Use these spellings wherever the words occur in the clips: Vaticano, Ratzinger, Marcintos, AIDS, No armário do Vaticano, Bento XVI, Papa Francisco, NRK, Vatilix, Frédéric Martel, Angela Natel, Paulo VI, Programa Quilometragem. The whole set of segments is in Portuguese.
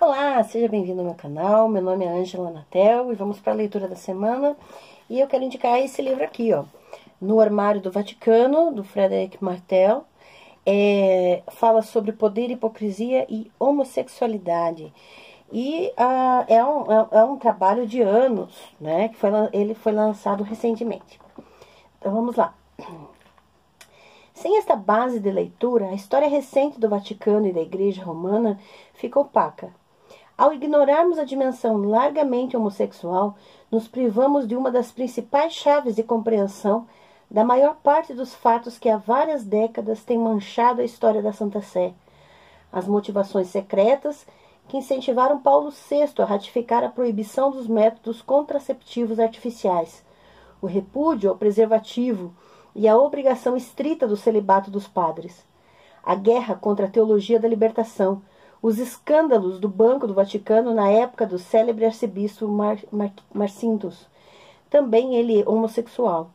Olá, seja bem-vindo ao meu canal, meu nome é Angela Natel e vamos para a leitura da semana. E eu quero indicar esse livro aqui, ó, No Armário do Vaticano, do Frédéric Martel. Fala sobre poder, hipocrisia e homossexualidade. E é um trabalho de anos, né, que ele foi lançado recentemente. Então vamos lá. Sem esta base de leitura, a história recente do Vaticano e da Igreja Romana fica opaca. Ao ignorarmos a dimensão largamente homossexual, nos privamos de uma das principais chaves de compreensão da maior parte dos fatos que há várias décadas têm manchado a história da Santa Sé. As motivações secretas que incentivaram Paulo VI a ratificar a proibição dos métodos contraceptivos artificiais, o repúdio ao preservativo e a obrigação estrita do celibato dos padres, a guerra contra a teologia da libertação, os escândalos do Banco do Vaticano na época do célebre arcebispo Marcintos, também ele homossexual,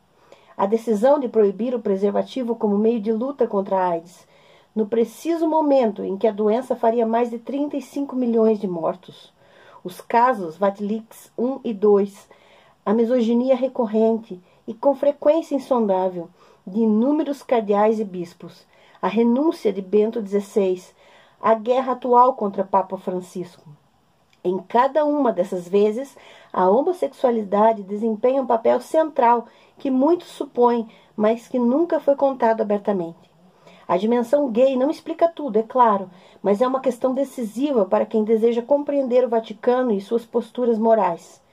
a decisão de proibir o preservativo como meio de luta contra a AIDS, no preciso momento em que a doença faria mais de 35 milhões de mortos, os casos Vatilix 1 e 2, a misoginia recorrente e com frequência insondável de inúmeros cardeais e bispos, a renúncia de Bento XVI, a guerra atual contra Papa Francisco. Em cada uma dessas vezes, a homossexualidade desempenha um papel central que muitos supõem, mas que nunca foi contado abertamente. A dimensão gay não explica tudo, é claro, mas é uma questão decisiva para quem deseja compreender o Vaticano e suas posturas morais.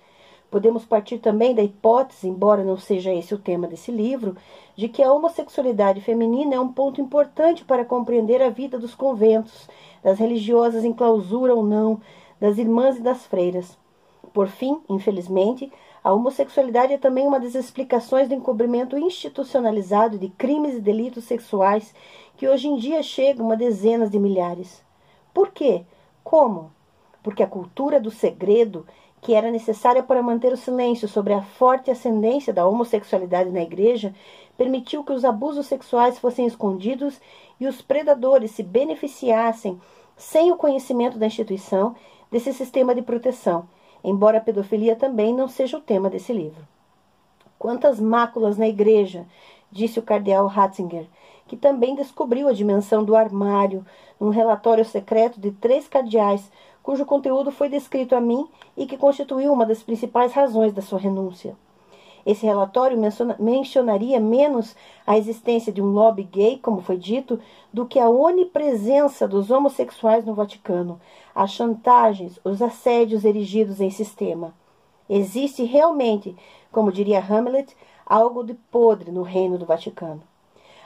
Podemos partir também da hipótese, embora não seja esse o tema desse livro, de que a homossexualidade feminina é um ponto importante para compreender a vida dos conventos, das religiosas em clausura ou não, das irmãs e das freiras. Por fim, infelizmente, a homossexualidade é também uma das explicações do encobrimento institucionalizado de crimes e delitos sexuais que hoje em dia chegam a dezenas de milhares. Por quê? Como? Porque a cultura do segredo, que era necessária para manter o silêncio sobre a forte ascendência da homossexualidade na Igreja, permitiu que os abusos sexuais fossem escondidos e os predadores se beneficiassem, sem o conhecimento da instituição, desse sistema de proteção, embora a pedofilia também não seja o tema desse livro. Quantas máculas na Igreja, disse o cardeal Ratzinger, que também descobriu a dimensão do armário, num relatório secreto de 3 cardeais, cujo conteúdo foi descrito a mim e que constituiu uma das principais razões da sua renúncia. Esse relatório mencionaria menos a existência de um lobby gay, como foi dito, do que a onipresença dos homossexuais no Vaticano, as chantagens, os assédios erigidos em sistema. Existe realmente, como diria Hamlet, algo de podre no reino do Vaticano.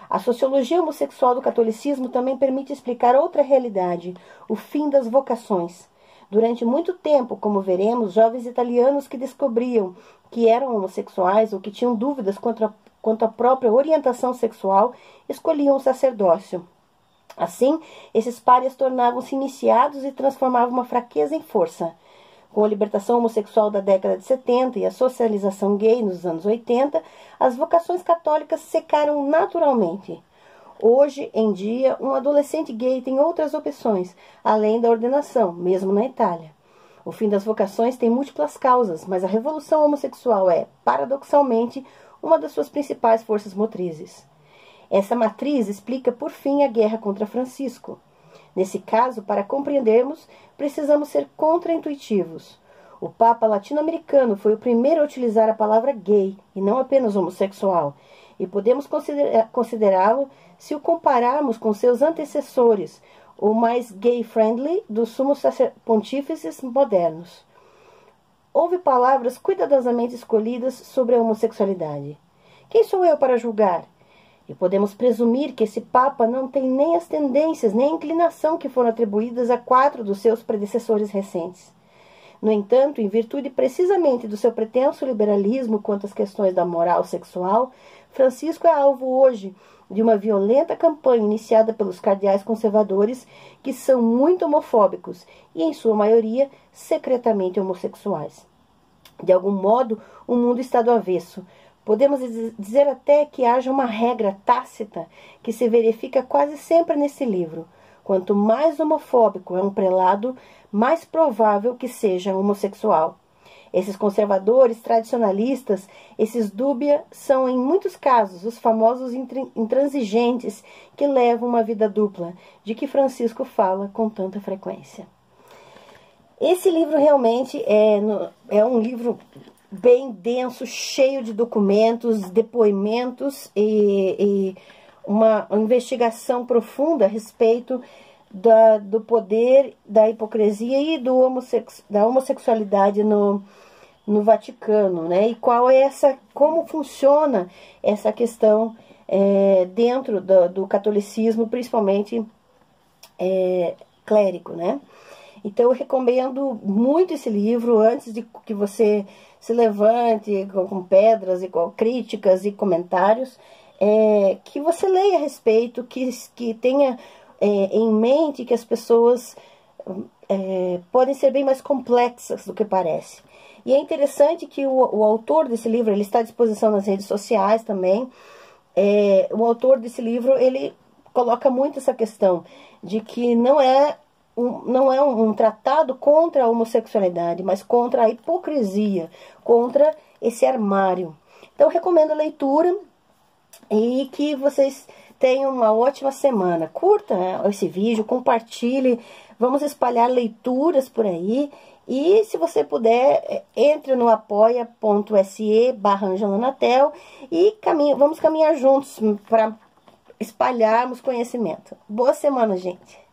A sociologia homossexual do catolicismo também permite explicar outra realidade, o fim das vocações. Durante muito tempo, como veremos, jovens italianos que descobriam que eram homossexuais ou que tinham dúvidas quanto à própria orientação sexual, escolhiam o sacerdócio. Assim, esses párias tornavam-se iniciados e transformavam uma fraqueza em força. Com a libertação homossexual da década de 70 e a socialização gay nos anos 80, as vocações católicas secaram naturalmente. Hoje em dia, um adolescente gay tem outras opções, além da ordenação, mesmo na Itália. O fim das vocações tem múltiplas causas, mas a revolução homossexual é, paradoxalmente, uma das suas principais forças motrizes. Essa matriz explica, por fim, a guerra contra Francisco. Nesse caso, para compreendermos, precisamos ser contraintuitivos. O Papa latino-americano foi o primeiro a utilizar a palavra gay, e não apenas homossexual, e podemos considerá-lo se o compararmos com seus antecessores, o mais gay-friendly dos sumos pontífices modernos. Houve palavras cuidadosamente escolhidas sobre a homossexualidade. Quem sou eu para julgar? E podemos presumir que esse Papa não tem nem as tendências, nem a inclinação que foram atribuídas a 4 dos seus predecessores recentes. No entanto, em virtude precisamente do seu pretenso liberalismo quanto às questões da moral sexual, Francisco é alvo hoje de uma violenta campanha iniciada pelos cardeais conservadores, que são muito homofóbicos e, em sua maioria, secretamente homossexuais. De algum modo, o mundo está do avesso. Podemos dizer até que haja uma regra tácita que se verifica quase sempre nesse livro. Quanto mais homofóbico é um prelado, mais provável que seja homossexual. Esses conservadores tradicionalistas, esses dúbia, são em muitos casos os famosos intransigentes que levam uma vida dupla, de que Francisco fala com tanta frequência. Esse livro realmente é um livro bem denso, cheio de documentos, depoimentos e uma investigação profunda a respeito do poder, da hipocrisia e da homossexualidade no Vaticano, né? E como funciona essa questão dentro do catolicismo, principalmente clérigo, né? Então eu recomendo muito esse livro antes de que você se levante com pedras e com críticas e comentários. Que você leia a respeito, que tenha em mente que as pessoas podem ser bem mais complexas do que parece. E é interessante que o autor desse livro, ele está à disposição nas redes sociais também, o autor desse livro, ele coloca muito essa questão de que não é um tratado contra a homossexualidade, mas contra a hipocrisia, contra esse armário. Então, eu recomendo a leitura. E que vocês tenham uma ótima semana. Curta esse vídeo, compartilhe, vamos espalhar leituras por aí. E se você puder, entre no apoia.se/Angela Natel e vamos caminhar juntos para espalharmos conhecimento. Boa semana, gente!